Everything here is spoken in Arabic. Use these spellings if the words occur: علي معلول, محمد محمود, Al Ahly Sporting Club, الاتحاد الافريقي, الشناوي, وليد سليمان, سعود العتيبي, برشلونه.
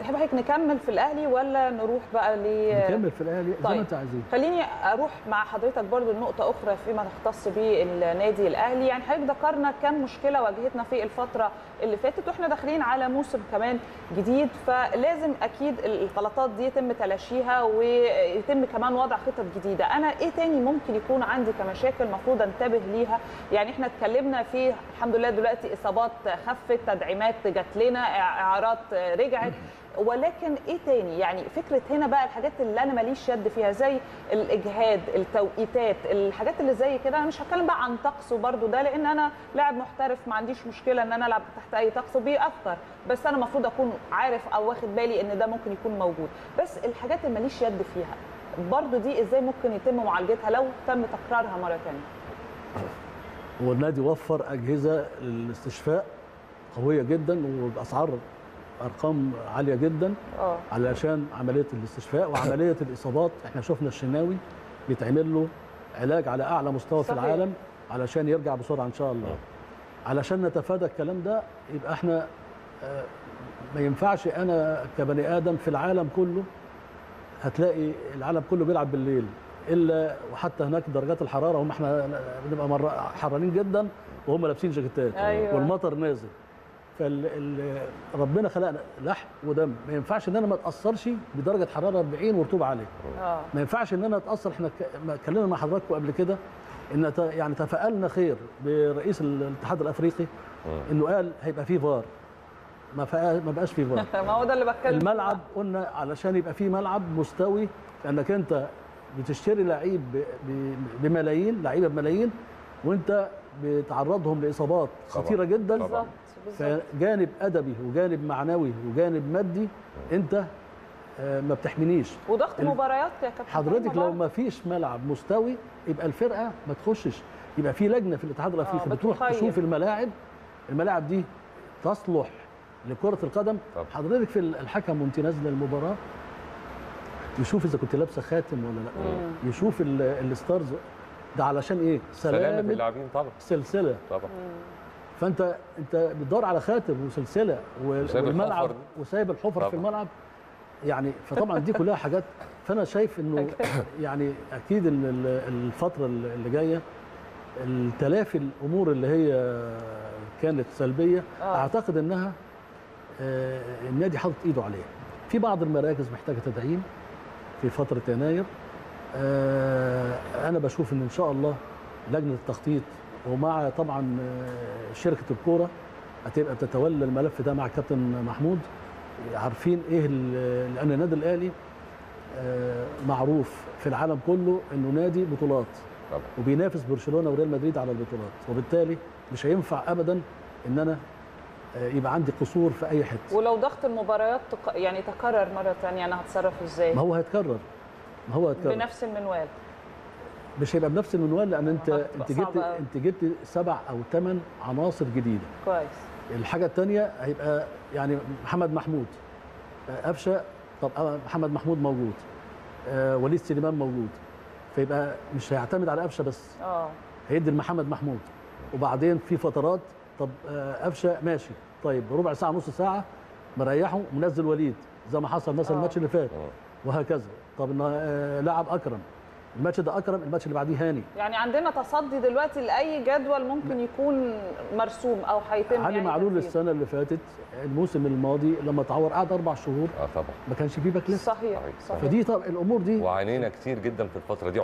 تحب حضرتك نكمل في الاهلي ولا نروح بقى نكمل في الاهلي؟ طيب. زي ما انت عايزين. خليني اروح مع حضرتك برضو لنقطه اخرى فيما تختص به النادي الاهلي. يعني حضرتك ذكرنا كم مشكله واجهتنا في الفتره اللي فاتت، واحنا داخلين على موسم كمان جديد، فلازم اكيد الغلطات دي يتم تلاشيها ويتم كمان وضع خطط جديده. انا ايه تاني ممكن يكون عندي كمشاكل المفروض انتبه ليها؟ يعني احنا اتكلمنا في الحمد لله دلوقتي اصابات خفت، تدعيمات جات لنا، اعارات رجعت، ولكن ايه تاني؟ يعني فكره هنا بقى الحاجات اللي انا ماليش يد فيها زي الاجهاد، التوقيتات، الحاجات اللي زي كده. انا مش هتكلم بقى عن طقس وبرده ده، لان انا لاعب محترف ما عنديش مشكله ان انا العب تحت اي طقس وبيأثر، بس انا المفروض اكون عارف او واخد بالي ان ده ممكن يكون موجود. بس الحاجات اللي ماليش يد فيها برده دي ازاي ممكن يتم معالجتها لو تم تكرارها مره ثانيه؟ هو النادي وفر اجهزه للاستشفاء قويه جدا وباسعار ارقام عاليه جدا علشان عمليه الاستشفاء وعمليه الاصابات. احنا شفنا الشناوي بيتعمل له علاج على اعلى مستوى صحيح. في العالم علشان يرجع بسرعه ان شاء الله. علشان نتفادى الكلام ده يبقى احنا ما ينفعش انا كبني ادم في العالم كله، هتلاقي العالم كله بيلعب بالليل الا وحتى هناك درجات الحراره، هم احنا بنبقى حرانين جدا وهم لابسين جاكيتات أيوة. والمطر نازل، ربنا خلقنا لحم ودم، ما ينفعش ان انا ما اتاثرش بدرجه حراره 40 ورطوبه عاليه. ما ينفعش ان انا اتاثر. احنا اتكلمنا مع حضراتكم قبل كده ان يعني تفاءلنا خير برئيس الاتحاد الافريقي انه قال هيبقى فيه فار، ما بقاش فيه فار. ما هو ده اللي بتكلم. الملعب قلنا علشان يبقى فيه ملعب مستوي، لانك انت بتشتري لعيب بملايين، لعيبه بملايين، وانت بتعرضهم لاصابات خطيره جدا. طبعا. فجانب ادبي وجانب معنوي وجانب مادي انت ما بتحمينيش، وضغط مباريات يا كابتن حضرتك. لو ما فيش ملعب مستوي يبقى الفرقه ما تخشش، يبقى في لجنه في الاتحاد الافريقي بتروح تشوف الملاعب دي تصلح لكره القدم. طبعا. حضرتك في الحكم وانت نازله المباراه يشوف اذا كنت لابسه خاتم ولا لا، يشوف الستارز ده علشان ايه؟ سلامه اللاعبين طبعا، سلسله طبعا. فانت بتدور على خاتم وسلسله والملعب وسايب الحفره في الملعب، يعني فطبعا دي كلها حاجات. فانا شايف انه يعني اكيد الفتره اللي جايه التلافي الامور اللي هي كانت سلبيه اعتقد انها النادي حاطط ايده عليها. في بعض المراكز محتاجه تدعيم في فتره يناير. انا بشوف ان شاء الله لجنه التخطيط ومع طبعا شركه الكوره هتبقى بتتولى الملف ده مع الكابتن محمود، عارفين ايه، لان النادي الاهلي معروف في العالم كله انه نادي بطولات طبعا. وبينافس برشلونه وريال مدريد على البطولات، وبالتالي مش هينفع ابدا ان انا يبقى عندي قصور في اي حته. ولو ضغط المباريات يعني تكرر مره ثانيه انا هتصرف ازاي؟ ما هو هيتكرر بنفس المنوال، مش هيبقى بنفس المنوال، لان انت جبت 7 أو 8 عناصر جديده. كويس. الحاجه الثانيه هيبقى يعني محمد محمود قفشه، طب محمد محمود موجود، وليد سليمان موجود، فيبقى مش هيعتمد على قفشه بس، هيدي لمحمد محمود. وبعدين في فترات طب قفشه ماشي، طيب ربع ساعه نص ساعه مريحه منزل وليد زي ما حصل مثلا الماتش اللي فات، وهكذا. طب لاعب اكرم، الماتش ده اكرم، الماتش اللي بعديه هاني. يعني عندنا تصدي دلوقتي لاي جدول ممكن يكون مرسوم او هيتم. علي يعني معلول السنه اللي فاتت الموسم الماضي لما اتعور قعد 4 شهور طبعا ما كانش فيه باك ليفت. صحيح. فدي طبعا الامور دي وعانينا كتير جدا في الفتره دي.